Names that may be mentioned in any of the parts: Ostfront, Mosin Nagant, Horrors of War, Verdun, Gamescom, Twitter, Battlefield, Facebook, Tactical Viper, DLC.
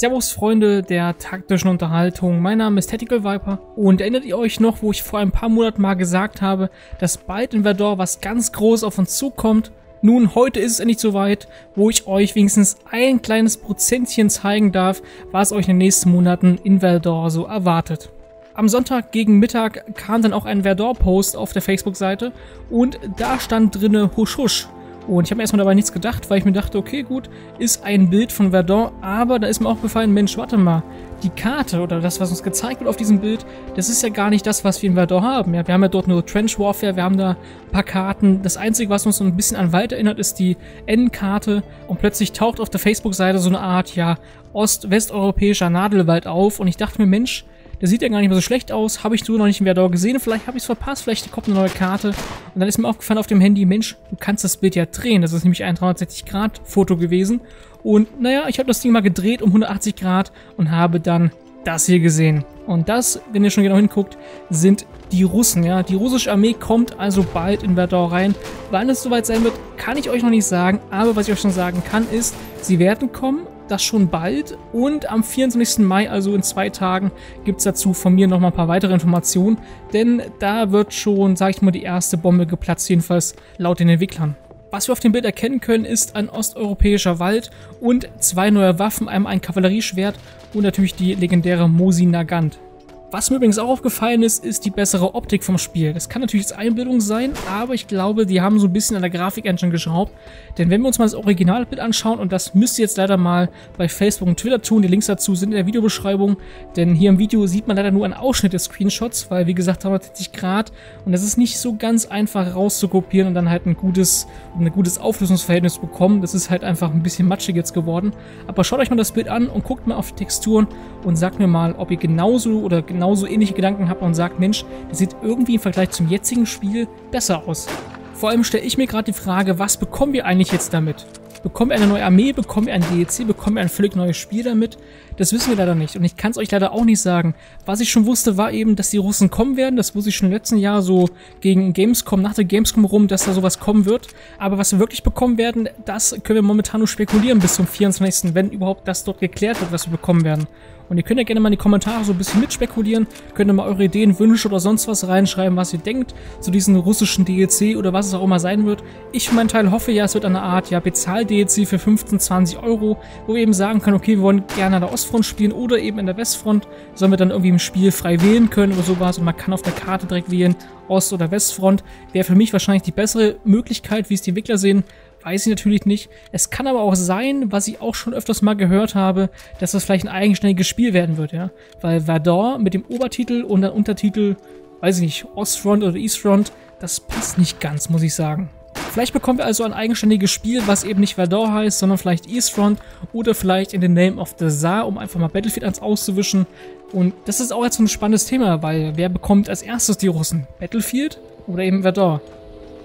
Servus Freunde der taktischen Unterhaltung, mein Name ist Tactical Viper und erinnert ihr euch noch, wo ich vor ein paar Monaten mal gesagt habe, dass bald in Verdun was ganz groß auf uns zukommt? Nun, heute ist es endlich soweit, wo ich euch wenigstens ein kleines Prozentchen zeigen darf, was euch in den nächsten Monaten in Verdun so erwartet. Am Sonntag gegen Mittag kam dann auch ein Verdun-Post auf der Facebook-Seite und da stand drinne husch husch. Und ich habe mir erstmal dabei nichts gedacht, weil ich mir dachte, okay, gut, ist ein Bild von Verdun, aber da ist mir auch gefallen, Mensch, warte mal, die Karte oder das, was uns gezeigt wird auf diesem Bild, das ist ja gar nicht das, was wir in Verdun haben. Ja, wir haben ja dort nur Trench Warfare, wir haben da ein paar Karten. Das Einzige, was uns so ein bisschen an Wald erinnert, ist die N-Karte und plötzlich taucht auf der Facebook-Seite so eine Art, ja, ost-westeuropäischer Nadelwald auf und ich dachte mir, Mensch, der sieht ja gar nicht mehr so schlecht aus, habe ich so noch nicht in Verdun gesehen, vielleicht habe ich es verpasst, vielleicht kommt eine neue Karte. Und dann ist mir aufgefallen auf dem Handy, Mensch, du kannst das Bild ja drehen, das ist nämlich ein 360-Grad-Foto gewesen. Und naja, ich habe das Ding mal gedreht um 180 Grad und habe dann das hier gesehen. Und das, wenn ihr schon genau hinguckt, sind die Russen, ja. Die russische Armee kommt also bald in Verdun rein. Wann es soweit sein wird, kann ich euch noch nicht sagen, aber was ich euch schon sagen kann ist, sie werden kommen. Das schon bald und am 24. Mai, also in 2 Tagen, gibt es dazu von mir nochmal ein paar weitere Informationen, denn da wird schon, sag ich mal, die erste Bombe geplatzt, jedenfalls laut den Entwicklern. Was wir auf dem Bild erkennen können, ist ein osteuropäischer Wald und 2 neue Waffen, einmal ein Kavallerieschwert und natürlich die legendäre Mosin Nagant. Was mir übrigens auch aufgefallen ist, ist die bessere Optik vom Spiel. Das kann natürlich jetzt Einbildung sein, aber ich glaube, die haben so ein bisschen an der Grafik-Engine geschraubt. Denn wenn wir uns mal das Originalbild anschauen, und das müsst ihr jetzt leider mal bei Facebook und Twitter tun, die Links dazu sind in der Videobeschreibung, denn hier im Video sieht man leider nur einen Ausschnitt des Screenshots, weil wie gesagt 360 Grad und das ist nicht so ganz einfach rauszukopieren und dann halt ein gutes Auflösungsverhältnis bekommen. Das ist halt einfach ein bisschen matschig jetzt geworden. Aber schaut euch mal das Bild an und guckt mal auf die Texturen und sagt mir mal, ob ihr genauso ähnliche Gedanken habt und sagt, Mensch, das sieht irgendwie im Vergleich zum jetzigen Spiel besser aus. Vor allem stelle ich mir gerade die Frage, was bekommen wir eigentlich jetzt damit? Bekommen wir eine neue Armee, bekommen wir ein DLC, bekommen wir ein völlig neues Spiel damit? Das wissen wir leider nicht und ich kann es euch leider auch nicht sagen. Was ich schon wusste, war eben, dass die Russen kommen werden. Das wusste ich schon im letzten Jahr so gegen Gamescom, nach der Gamescom rum, dass da sowas kommen wird. Aber was wir wirklich bekommen werden, das können wir momentan nur spekulieren bis zum 24., wenn überhaupt das dort geklärt wird, was wir bekommen werden. Und ihr könnt ja gerne mal in die Kommentare so ein bisschen mitspekulieren, könnt ihr mal eure Ideen, Wünsche oder sonst was reinschreiben, was ihr denkt zu diesem russischen DLC oder was es auch immer sein wird. Ich für meinen Teil hoffe ja, es wird eine Art ja, Bezahl-DLC für 15, 20 Euro, wo wir eben sagen können, okay, wir wollen gerne an der Ostfront spielen oder eben an der Westfront, sollen wir dann irgendwie im Spiel frei wählen können oder sowas und man kann auf der Karte direkt wählen, Ost- oder Westfront, wäre für mich wahrscheinlich die bessere Möglichkeit, wie es die Entwickler sehen. Weiß ich natürlich nicht. Es kann aber auch sein, was ich auch schon öfters mal gehört habe, dass das vielleicht ein eigenständiges Spiel werden wird, ja. Weil Verdun mit dem Obertitel und dann Untertitel, weiß ich nicht, Ostfront oder Eastfront, das passt nicht ganz, muss ich sagen. Vielleicht bekommen wir also ein eigenständiges Spiel, was eben nicht Verdun heißt, sondern vielleicht Eastfront oder vielleicht in the Name of the Tsar, um einfach mal Battlefield ans auszuwischen. Und das ist auch jetzt so ein spannendes Thema, weil wer bekommt als erstes die Russen? Battlefield oder eben Verdun?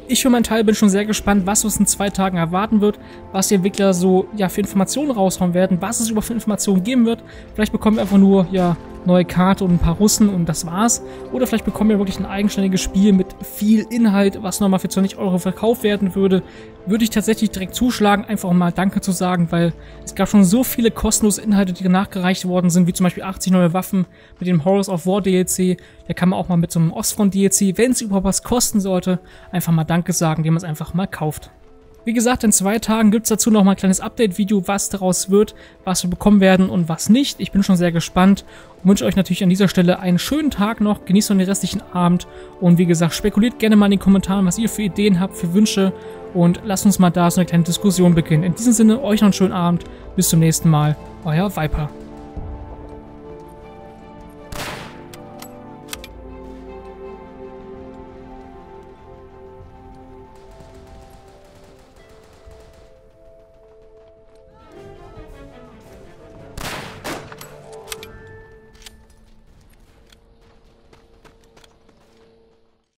Ich für meinen Teil bin schon sehr gespannt, was uns in 2 Tagen erwarten wird, was die Entwickler so ja, für Informationen raushauen werden, was es überhaupt für Informationen geben wird. Vielleicht bekommen wir einfach nur ja, neue Karte und ein paar Russen und das war's. Oder vielleicht bekommen wir wirklich ein eigenständiges Spiel mit viel Inhalt, was nochmal für 20 Euro verkauft werden würde. Würde ich tatsächlich direkt zuschlagen, einfach um mal Danke zu sagen, weil es gab schon so viele kostenlose Inhalte, die nachgereicht worden sind, wie zum Beispiel 80 neue Waffen mit dem Horrors of War DLC. Da kann man auch mal mit so einem Ostfront DLC, wenn es überhaupt was kosten sollte, einfach mal Danke sagen, indem man es einfach mal kauft. Wie gesagt, in 2 Tagen gibt es dazu nochmal ein kleines Update-Video, was daraus wird, was wir bekommen werden und was nicht. Ich bin schon sehr gespannt und wünsche euch natürlich an dieser Stelle einen schönen Tag noch, genießt noch den restlichen Abend und wie gesagt, spekuliert gerne mal in den Kommentaren, was ihr für Ideen habt, für Wünsche und lasst uns mal da so eine kleine Diskussion beginnen. In diesem Sinne, euch noch einen schönen Abend, bis zum nächsten Mal, euer Viper.